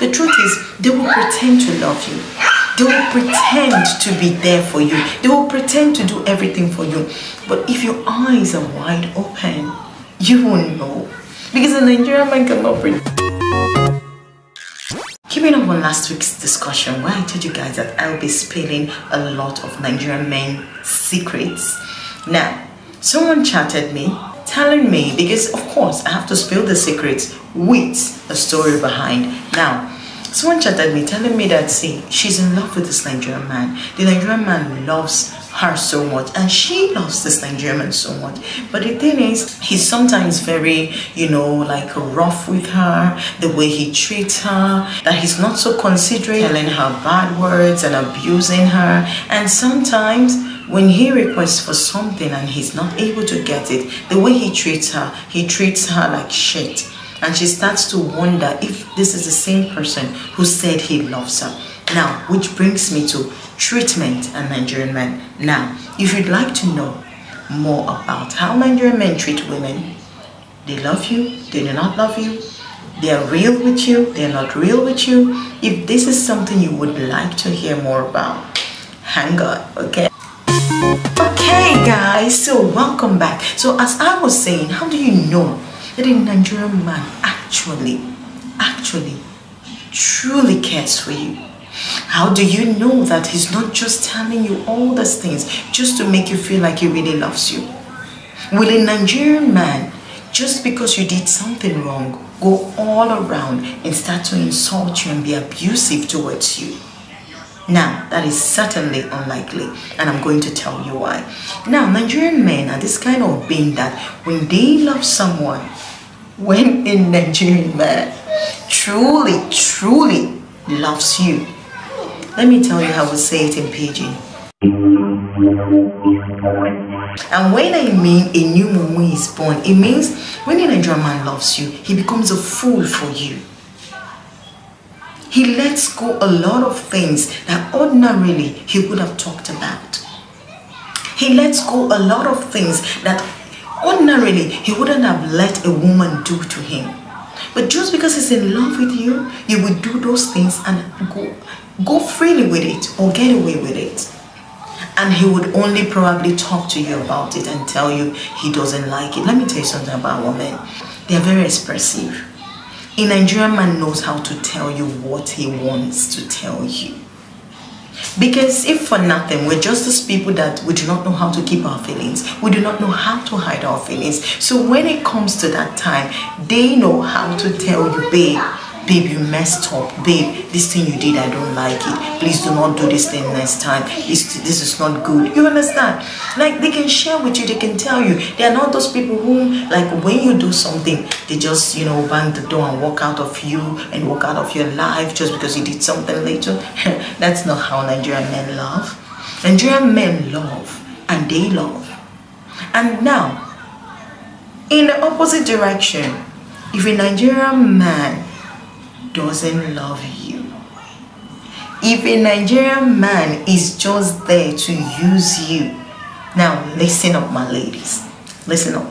The truth is, they will pretend to love you. They will pretend to be there for you. They will pretend to do everything for you. But if your eyes are wide open, you won't know. Because a Nigerian man cannot pretend. Keeping up on last week's discussion where I told you guys that I'll be spilling a lot of Nigerian men secrets. Now, someone chatted me, telling me, because of course I have to spill the secrets with a story behind. Now, someone chatted me, telling me that, see, she's in love with this Nigerian man. The Nigerian man loves her so much and she loves this Nigerian man so much, but the thing is, he's sometimes very, you know, like rough with her, the way he treats her, that he's not so considerate, telling her bad words and abusing her. And sometimes when he requests for something and he's not able to get it, the way he treats her like shit. And she starts to wonder if this is the same person who said he loves her. Now, which brings me to treatment and Nigerian men. Now, if you'd like to know more about how Nigerian men treat women, they love you, they do not love you, they are real with you, they are not real with you. If this is something you would like to hear more about, hang on, okay? Okay guys, so welcome back. So as I was saying, how do you know that a Nigerian man actually, truly cares for you? How do you know that he's not just telling you all those things just to make you feel like he really loves you? Will a Nigerian man, just because you did something wrong, go all around and start to insult you and be abusive towards you? Now, that is certainly unlikely, and I'm going to tell you why. Now, Nigerian men are this kind of being that when they love someone, when a Nigerian man truly loves you, let me tell you how we say it in Pidgin. And when I mean a new mumu is born, it means when a Nigerian man loves you, he becomes a fool for you. He lets go a lot of things that ordinarily he would have talked about. He lets go a lot of things that ordinarily he wouldn't have let a woman do to him. But just because he's in love with you, you would do those things and go freely with it or get away with it. And he would only probably talk to you about it and tell you he doesn't like it. Let me tell you something about women. They are very expressive. A Nigerian man knows how to tell you what he wants to tell you. Because if for nothing, we're just those people that we do not know how to keep our feelings. We do not know how to hide our feelings. So when it comes to that time, they know how to tell you, babe, you messed up. Babe, this thing you did, I don't like it. Please do not do this thing next time. This is not good. You understand? Like, they can share with you. They can tell you. They are not those people who, like, when you do something, they just, you know, bang the door and walk out of you and walk out of your life just because you did something later. That's not how Nigerian men love. Nigerian men love, and they love. And now, in the opposite direction, if a Nigerian man doesn't love you, if a Nigerian man is just there to use you, now listen up, my ladies, listen up.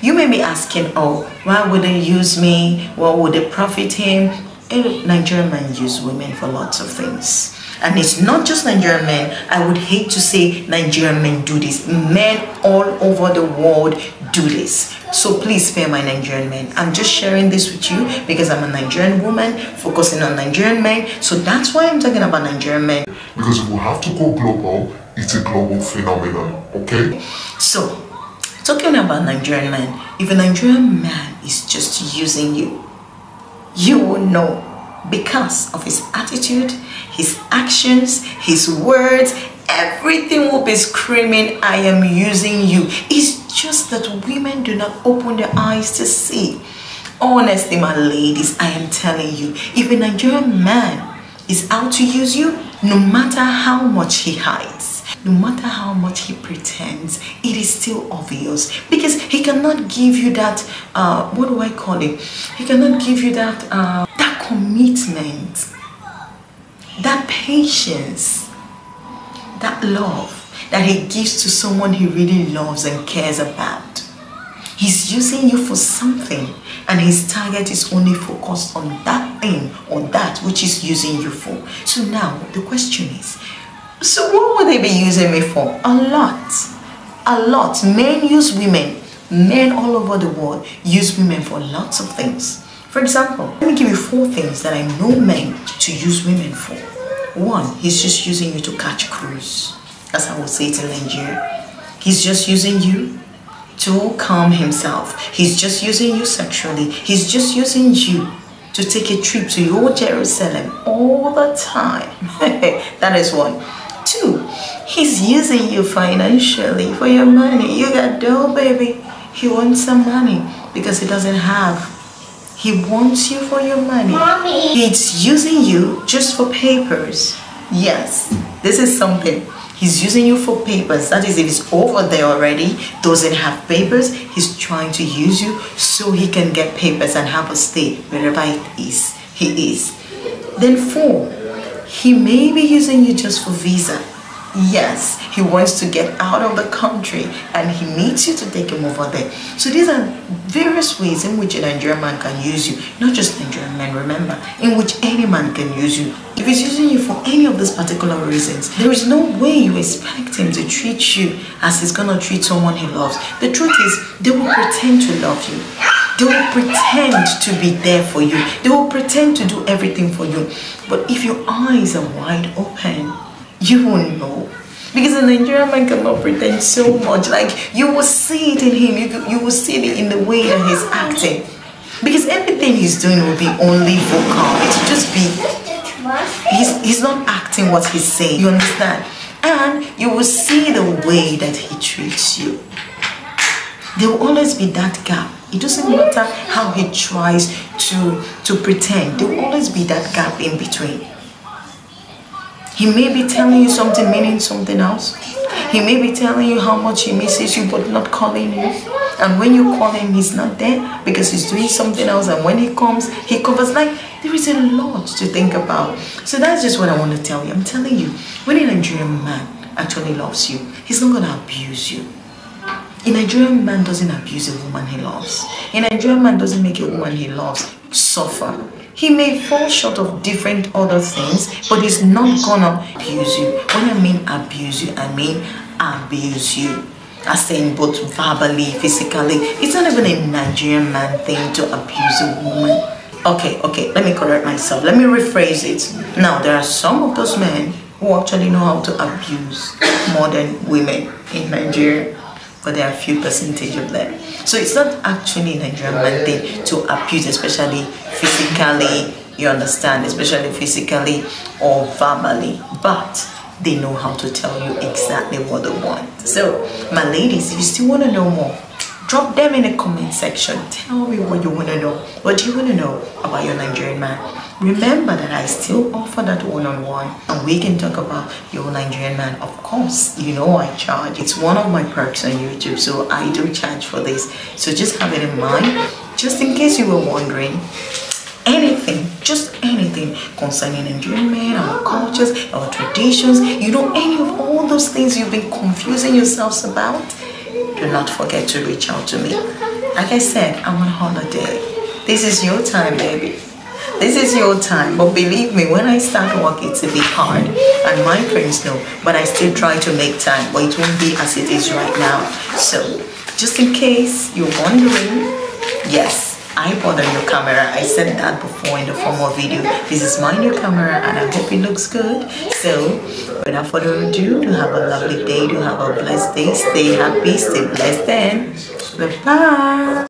You may be asking, oh, why would they use me? What would they profit him? A Nigerian man uses women for lots of things, and it's not just Nigerian men. I would hate to say Nigerian men do this. Men all over the world do this. So please spare my Nigerian men. I'm just sharing this with you because I'm a Nigerian woman focusing on Nigerian men. So that's why I'm talking about Nigerian men. Because if we have to go global, it's a global phenomenon, okay? So, talking about Nigerian men, if a Nigerian man is just using you, you will know because of his attitude, his actions, his words, everything will be screaming, I am using you. It's just that women do not open their eyes to see. Honestly, my ladies, I am telling you, if a Nigerian man is out to use you, no matter how much he hides, no matter how much he pretends, it is still obvious because he cannot give you that, what do I call it? He cannot give you that, that commitment, that patience, that love that he gives to someone he really loves and cares about. He's using you for something, and his target is only focused on that thing or that which is using you for. So now the question is, so what would they be using me for? A lot. A lot. Men use women. Men all over the world use women for lots of things. For example, let me give you 4 things that I know men to use women for. 1, he's just using you to catch cruise, as I would say it in Nigeria. He's just using you to calm himself. He's just using you sexually. He's just using you to take a trip to your Jerusalem all the time. That is 1. 2, he's using you financially for your money. You got dough, baby. He wants some money because he doesn't have. He wants you for your money. Mommy. He's using you just for papers. Yes, this is something. He's using you for papers. That is, if he's over there already, doesn't have papers, he's trying to use you so he can get papers and have a stay wherever it is. He is. Then 4, he may be using you just for visa. Yes, he wants to get out of the country and he needs you to take him over there. So these are various ways in which a Nigerian man can use you. Not just Nigerian men, remember, in which any man can use you. If he's using you for any of these particular reasons, there is no way you expect him to treat you as he's gonna treat someone he loves. The truth is, they will pretend to love you. They will pretend to be there for you. They will pretend to do everything for you. But if your eyes are wide open, you won't know. Because a Nigerian man cannot pretend so much. Like, you will see it in him. You will see it in the way that he's acting. Because everything he's doing will be only vocal. It will just be... He's not acting what he's saying, you understand? And you will see the way that he treats you. There will always be that gap. It doesn't matter how he tries to pretend. There will always be that gap in between. He may be telling you something meaning something else. He may be telling you how much he misses you but not calling you. And when you call him, he's not there because he's doing something else. And when he comes, he covers. Like, there is a lot to think about. So that's just what I want to tell you. I'm telling you, when a Nigerian man actually loves you, he's not going to abuse you. A Nigerian man doesn't abuse a woman he loves. A Nigerian man doesn't make a woman he loves suffer. He may fall short of different other things, but he's not gonna abuse you. When I mean abuse you, I mean abuse you. As in both verbally, physically. It's not even a Nigerian man thing to abuse a woman. Okay, let me correct myself. Let me rephrase it. Now, there are some of those men who actually know how to abuse more than women in Nigeria. But there are a few percentage of them. So it's not actually a Nigerian man thing to abuse, especially physically, you understand, especially physically or verbally. But they know how to tell you exactly what they want. So, my ladies, if you still want to know more, drop them in the comment section. Tell me what you want to know. What do you want to know about your Nigerian man? Remember that I still offer that one-on-one and we can talk about your Nigerian man. Of course, you know I charge. It's one of my perks on YouTube, so I do charge for this. So just have it in mind, just in case you were wondering. Anything, just anything concerning Nigerian men, our cultures, our traditions, you know, any of all those things you've been confusing yourselves about, do not forget to reach out to me. Like I said, I'm on holiday. This is your time, baby. This is your time. But believe me, when I start work, it's a bit hard. And my friends know, but I still try to make time. But it won't be as it is right now. So, just in case you're wondering, yes, I bought a new camera. I said that before in the former video. This is my new camera and I hope it looks good. So, without further ado, do have a lovely day, do have a blessed day, stay happy, stay blessed, and bye-bye.